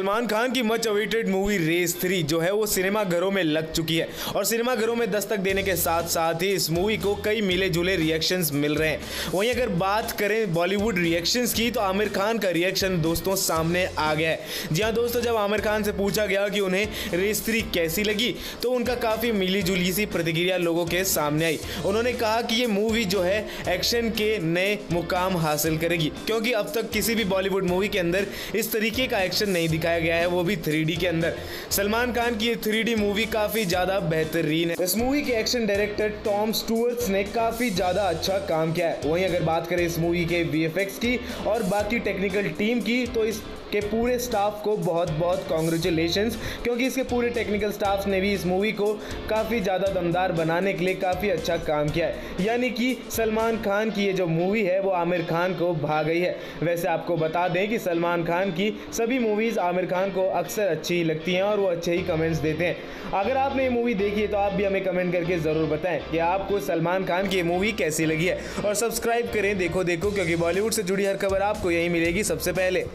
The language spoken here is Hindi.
सलमान खान की मच अवेटेड मूवी रेस 3 जो है वो सिनेमा घरों में लग चुकी है और सिनेमा घरों में दस्तक देने के साथ साथ ही इस मूवी को कई मिले जुले रिएक्शंस मिल रहे हैं। वहीं अगर बात करें बॉलीवुड रिएक्शंस की तो आमिर खान का रिएक्शन दोस्तों सामने आ गया है। जी हाँ दोस्तों, जब आमिर खान से पूछा गया कि उन्हें रेस 3 कैसी लगी तो उनका काफ़ी मिली जुली सी प्रतिक्रिया लोगों के सामने आई। उन्होंने कहा कि ये मूवी जो है एक्शन के नए मुकाम हासिल करेगी, क्योंकि अब तक किसी भी बॉलीवुड मूवी के अंदर इस तरीके का एक्शन नहीं दिखाया गया है, वो भी 3D के अंदर। सलमान खान की ये 3D मूवी काफी ज्यादा बेहतरीन है। इस मूवी के एक्शन डायरेक्टर टॉम स्टुअर्ट्स ने काफी ज्यादा अच्छा काम किया है। वहीं अगर बात करें इस मूवी के VFX की और बाकी टेक्निकल टीम की तो इसके पूरे स्टाफ को बहुत बहुत कॉन्ग्रेचुलेशंस, क्योंकि इसके पूरे टेक्निकल स्टाफ ने भी इस मूवी को काफी ज्यादा दमदार बनाने के लिए काफी अच्छा काम किया है। यानी कि सलमान खान की ये जो मूवी है वो आमिर खान को भा गई है। वैसे आपको बता दें कि सलमान खान की सभी मूवीज़ आमिर खान को अक्सर अच्छी ही लगती हैं और वो अच्छे ही कमेंट्स देते हैं। अगर आपने ये मूवी देखी है तो आप भी हमें कमेंट करके ज़रूर बताएं कि आपको सलमान खान की ये मूवी कैसी लगी है। और सब्सक्राइब करें देखो देखो, क्योंकि बॉलीवुड से जुड़ी हर खबर आपको यहीं मिलेगी सबसे पहले।